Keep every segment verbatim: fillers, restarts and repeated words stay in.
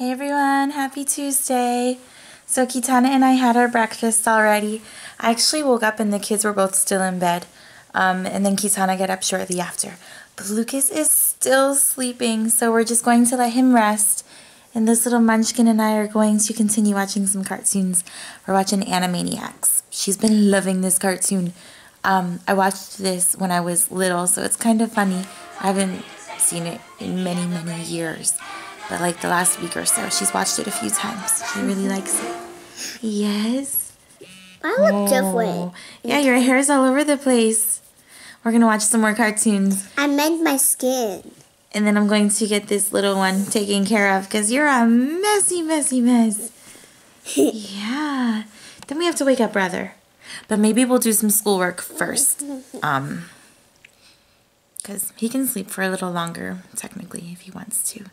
Hey everyone, happy Tuesday. So Kitana and I had our breakfast already. I actually woke up and the kids were both still in bed. Um, and then Kitana got up shortly after. But Lucas is still sleeping, so we're just going to let him rest. And this little munchkin and I are going to continue watching some cartoons. We're watching Animaniacs. She's been loving this cartoon. Um, I watched this when I was little, so it's kind of funny. I haven't seen it in many, many years. But like the last week or so, she's watched it a few times. She really likes it. Yes? I look oh. different. Yeah, your hair's all over the place. We're going to watch some more cartoons. I meant my skin. And then I'm going to get this little one taken care of because you're a messy, messy mess. Yeah. Then we have to wake up, brother. But maybe we'll do some schoolwork first. Um, because he can sleep for a little longer, technically, if he wants to.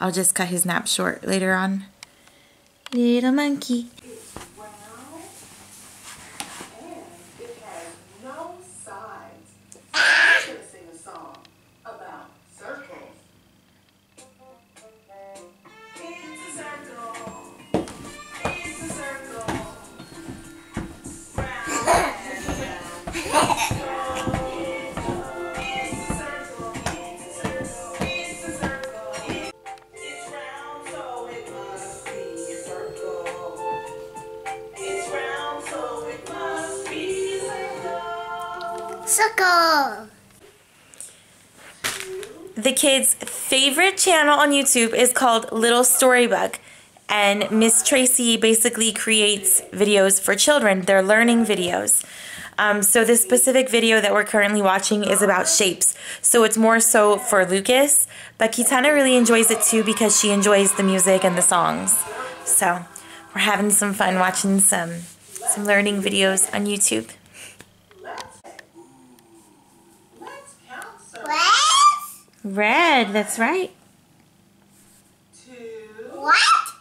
I'll just cut his nap short later on. Little monkey. Well, and it has no sides. I'm going to sing a song about circles. It's a circle. It's a circle. Round and round. The kids' favorite channel on YouTube is called Little Storybook, and Miss Tracy basically creates videos for children. They're learning videos. Um, so this specific video that we're currently watching is about shapes. So it's more so for Lucas, but Kitana really enjoys it too because she enjoys the music and the songs. So we're having some fun watching some, some learning videos on YouTube. Red, that's right. Two. What?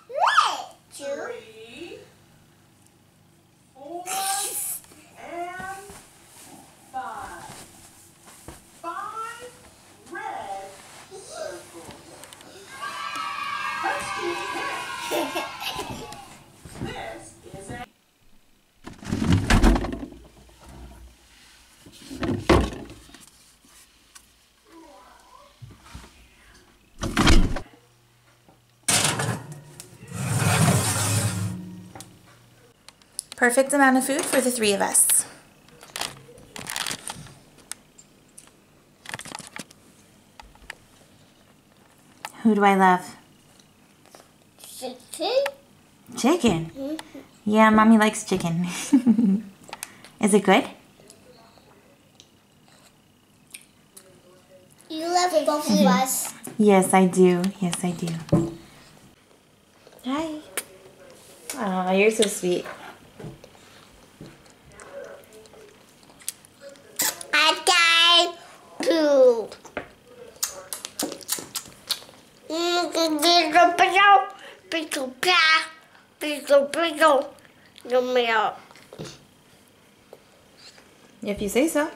Red. Two. Three. Four. And five. Five red circles. Let's do that. This is a... Perfect amount of food for the three of us. Who do I love? Chicken. Chicken? Mm-hmm. Yeah, Mommy likes chicken. Is it good? You love both of us. Yes, I do. Yes, I do. Hi. Aw, you're so sweet. If you say so.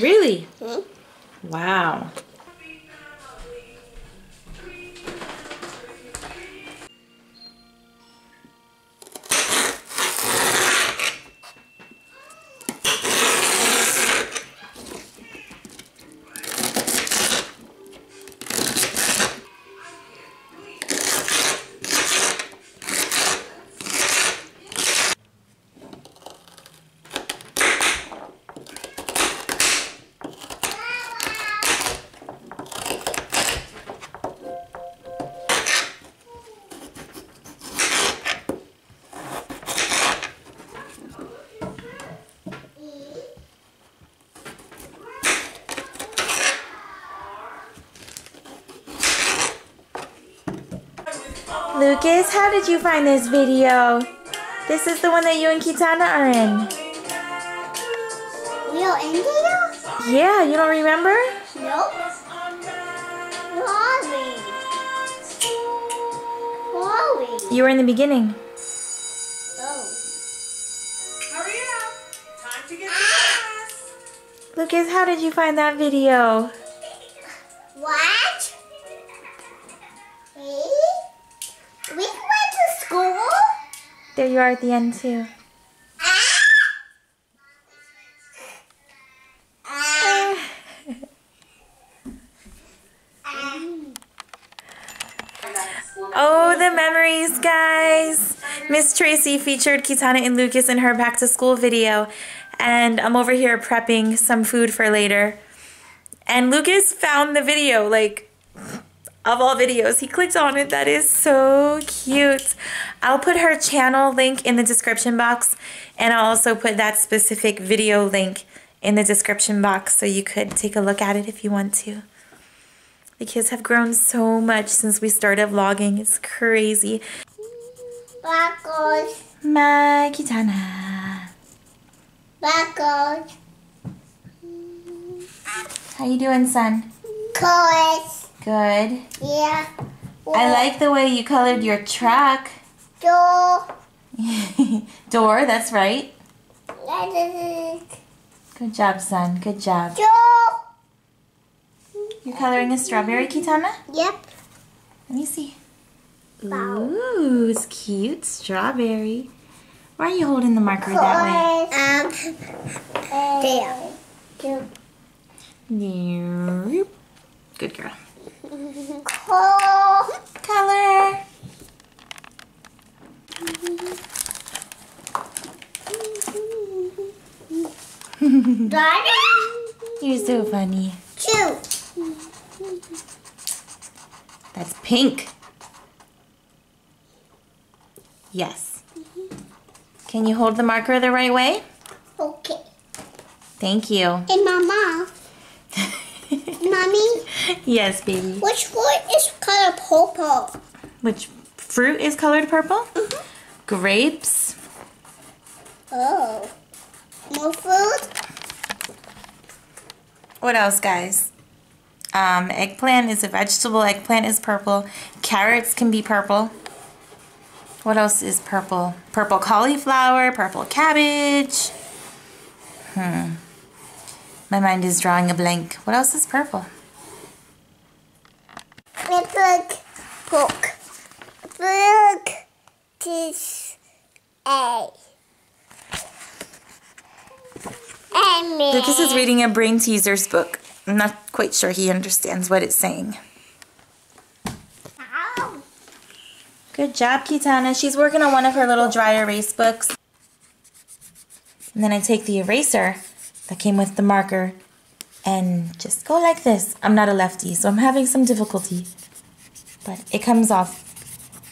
Really? Mm-hmm. Wow. Lucas, how did you find this video? This is the one that you and Kitana are in. We are in video? Yeah, you don't remember? Nope. Where are we? Where are we? You were in the beginning. Oh. Hurry up. Time to get to class. Lucas, how did you find that video? What? There you are at the end too. Oh, the memories, guys. Miss Tracy featured Kitana and Lucas in her back to school video. And I'm over here prepping some food for later. And Lucas found the video, like, of all videos. He clicked on it. That is so cute. I'll put her channel link in the description box. And I'll also put that specific video link in the description box so you could take a look at it if you want to. The kids have grown so much since we started vlogging. It's crazy. Buckles. My Kitana. Buckles. How you doing, son? Colors. Good. Yeah. What? I like the way you colored your truck. Door. Door, that's right. That is it. Good job, son. Good job. Door. You're coloring a strawberry, Kitana? Yep. Let me see. Ooh, it's cute. Strawberry. Why are you holding the marker that way? Um, there. There. Good girl. Cool. Color. Daddy? You're so funny. Chew. That's pink. Yes. Can you hold the marker the right way? Okay. Thank you. And Mama. Mommy? Yes, baby. Which fruit is colored purple? Which fruit is colored purple? Mm-hmm. Grapes. Oh. More fruit? What else, guys? Um, eggplant is a vegetable. Eggplant is purple. Carrots can be purple. What else is purple? Purple cauliflower, purple cabbage. Hmm. My mind is drawing a blank. What else is purple? Purple pork. Pork is a. Lucas is reading a brain teasers book. I'm not quite sure he understands what it's saying. Ow. Good job, Kitana. She's working on one of her little dry erase books. And then I take the eraser that came with the marker and just go like this. I'm not a lefty, so I'm having some difficulty. But it comes off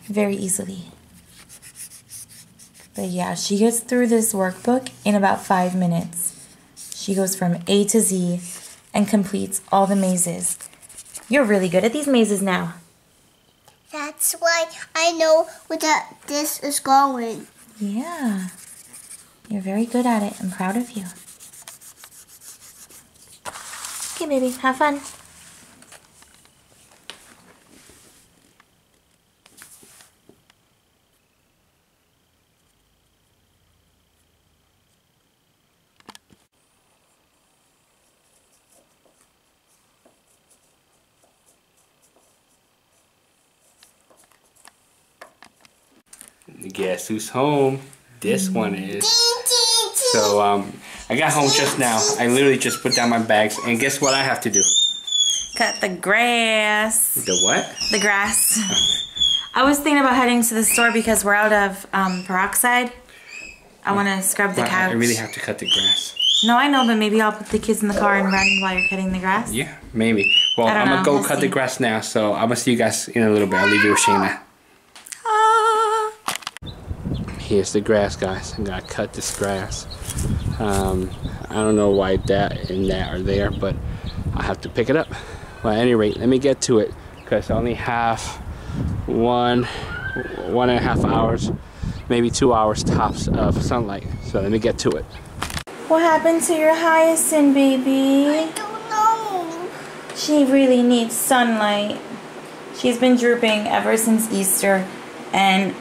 very easily. But yeah, she gets through this workbook in about five minutes. She goes from A to Z and completes all the mazes. You're really good at these mazes now. That's why I know where that this is going. Yeah. You're very good at it. I'm proud of you. Okay, baby. Have fun. Guess who's home? This one is. So um, I got home just now. I literally just put down my bags, and guess what I have to do? Cut the grass. The what? The grass. I was thinking about heading to the store because we're out of um, peroxide. I want to scrub the couch. I really have to cut the grass. No, I know, but maybe I'll put the kids in the car and run while you're cutting the grass. Yeah, maybe. Well, I'm gonna go cut the grass now, so I'm gonna see you guys in a little bit. I'll leave you with Shayna. Here's the grass, guys. I'm gonna cut this grass. Um, I don't know why that and that are there, but I have to pick it up. Well, at any rate, let me get to it because I only have one, one and a half hours, maybe two hours tops of sunlight. So let me get to it. What happened to your hyacinth, baby? I don't know. She really needs sunlight. She's been drooping ever since Easter, and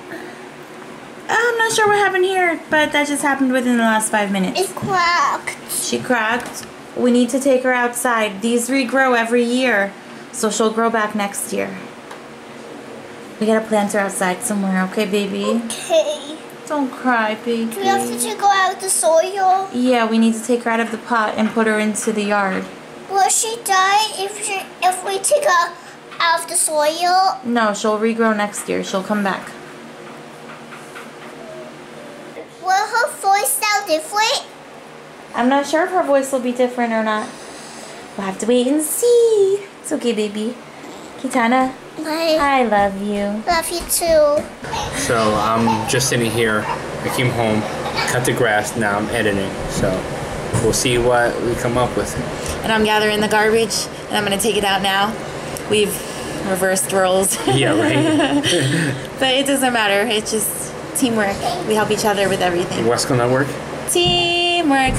I'm not sure what happened here, but that just happened within the last five minutes. It cracked. She cracked. We need to take her outside. These regrow every year, so she'll grow back next year. We gotta plant her outside somewhere, okay, baby? Okay. Don't cry, baby. Do we have to take her out of the soil? Yeah, we need to take her out of the pot and put her into the yard. Will she die if she, if we take her out of the soil? No, she'll regrow next year. She'll come back. Will her voice sound different? I'm not sure if her voice will be different or not. We'll have to wait and see. It's okay, baby. Kitana, I, I love you. Love you too. So I'm just sitting here. I came home, cut the grass. Now I'm editing. So we'll see what we come up with. And I'm gathering the garbage, and I'm gonna take it out now. We've reversed roles. Yeah, right. But it doesn't matter. It's just teamwork. We help each other with everything. West Coast Network. Teamwork.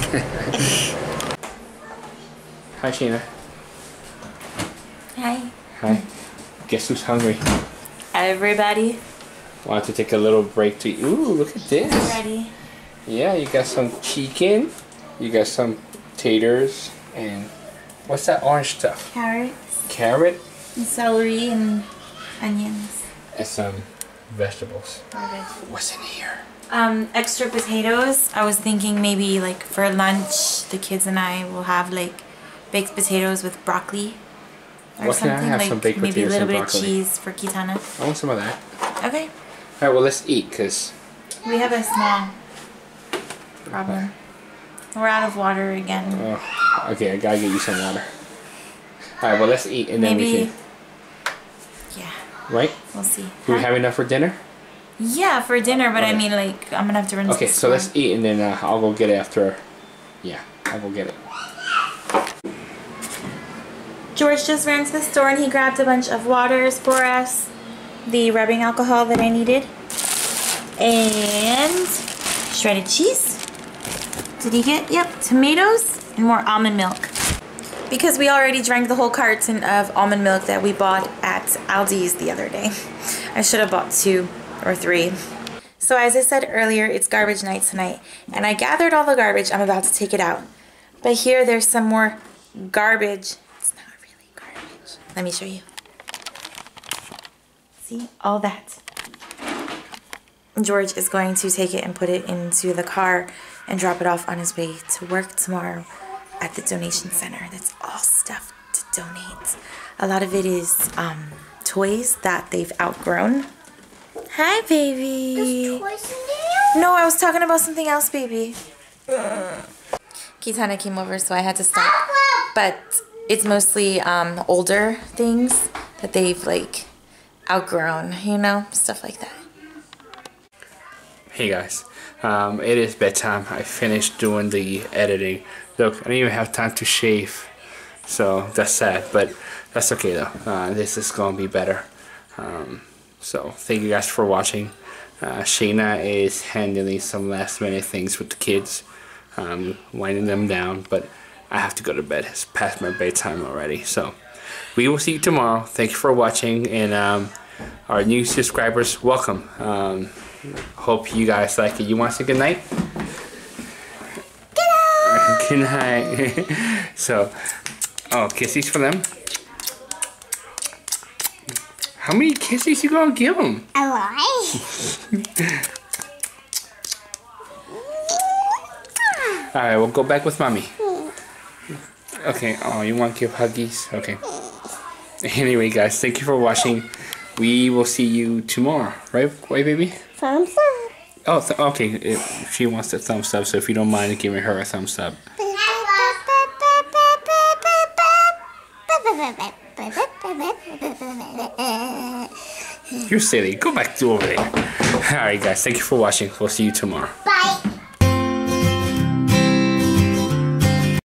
Hi, Shayna. Hi. Hi. Guess who's hungry? Everybody. Want to take a little break to eat? Ooh, look at this. Ready. Yeah, you got some chicken. You got some taters and what's that orange stuff? Carrots. Carrot. And celery and onions. And some vegetables. vegetables. What's in here? Um, extra potatoes. I was thinking maybe like for lunch, the kids and I will have like baked potatoes with broccoli or what something. Can I have like some baked potatoes maybe a little bit broccoli. Of cheese for Kitana. I want some of that. Okay. Alright, well let's eat because we have a small problem. Okay. We're out of water again. Oh, okay, I gotta get you some water. Alright, well let's eat and maybe, then we can. Yeah. Right? We'll see. Do we huh? have enough for dinner? Yeah, for dinner, but okay. I mean like I'm gonna have to run okay, to the so store. Let's eat and then uh, I'll go get it after her. Yeah, I'll go get it. George just ran to the store and he grabbed a bunch of waters for us, the rubbing alcohol that I needed, and shredded cheese. Did he get, yep, tomatoes and more almond milk. Because we already drank the whole carton of almond milk that we bought at Aldi's the other day. I should have bought two or three. So as I said earlier, it's garbage night tonight, and I gathered all the garbage. I'm about to take it out. But here there's some more garbage. Let me show you. See, all that. George is going to take it and put it into the car and drop it off on his way to work tomorrow at the donation center. That's all stuff to donate. A lot of it is um, toys that they've outgrown. Hi, baby. There's toys in there? No, I was talking about something else, baby. Ugh. Kitana came over, so I had to stop. But it's mostly um, older things that they've like outgrown, you know, stuff like that. Hey guys, um, it is bedtime. I finished doing the editing. Look, I didn't even have time to shave, so that's sad, but that's okay though. Uh, this is gonna be better. Um, so thank you guys for watching. Uh, Shayna is handling some last minute things with the kids, um, winding them down, but I have to go to bed. It's past my bedtime already. So we will see you tomorrow. Thank you for watching. And um, our new subscribers, welcome. Um, hope you guys like it. You want to say good night? Good night. Good night. So, oh, kisses for them. How many kisses you gonna give them? A lot. All right, we'll go back with mommy. Okay, oh, you want to give huggies? Okay. Anyway, guys, thank you for watching. We will see you tomorrow. Right, right baby? Thumbs up. Oh, th okay. It, she wants the thumbs up, so if you don't mind giving her a thumbs up. You're silly. Go back to over there. All right, guys, thank you for watching. We'll see you tomorrow.